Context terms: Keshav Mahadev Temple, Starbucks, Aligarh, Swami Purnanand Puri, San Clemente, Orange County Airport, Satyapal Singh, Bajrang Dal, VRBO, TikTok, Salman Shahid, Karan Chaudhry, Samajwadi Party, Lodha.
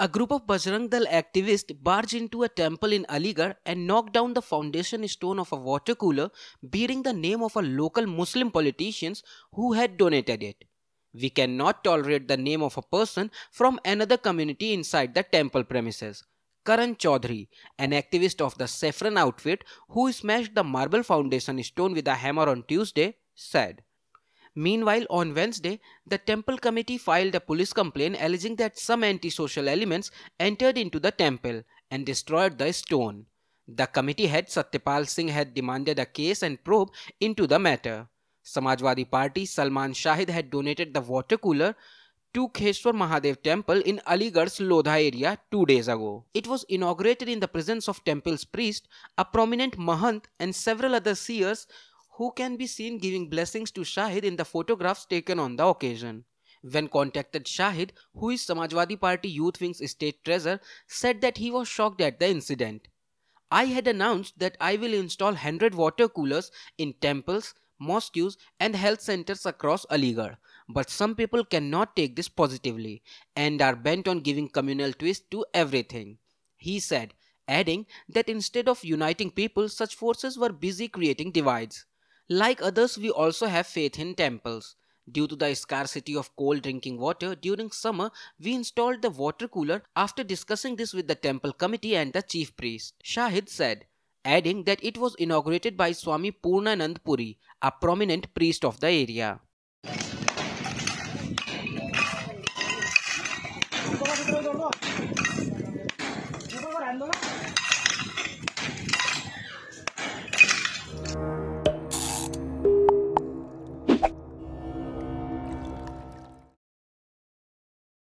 A group of Bajrang Dal activists barged into a temple in Aligarh and knocked down the foundation stone of a water cooler bearing the name of a local Muslim politician who had donated it. We cannot tolerate the name of a person from another community inside the temple premises. Karan Chaudhry, an activist of the saffron outfit who smashed the marble foundation stone with a hammer on Tuesday, said. Meanwhile, on Wednesday, the temple committee filed a police complaint alleging that some antisocial elements entered into the temple and destroyed the stone. The committee head Satyapal Singh had demanded a case and probe into the matter. Samajwadi Party Salman Shahid had donated the water cooler to Keshav Mahadev Temple in Aligarh's Lodha area 2 days ago. It was inaugurated in the presence of temple's priest, a prominent Mahant and several other seers who can be seen giving blessings to Shahid in the photographs taken on the occasion. When contacted, Shahid, who is Samajwadi Party Youth Wing's state treasurer, said that he was shocked at the incident. I had announced that I will install 100 water coolers in temples, mosques and health centers across Aligarh. But some people cannot take this positively and are bent on giving communal twist to everything, he said, adding that instead of uniting people, such forces were busy creating divides. Like others, we also have faith in temples. Due to the scarcity of cold drinking water during summer, we installed the water cooler after discussing this with the temple committee and the chief priest, Shahid said, adding that it was inaugurated by Swami Purnanand Puri, a prominent priest of the area.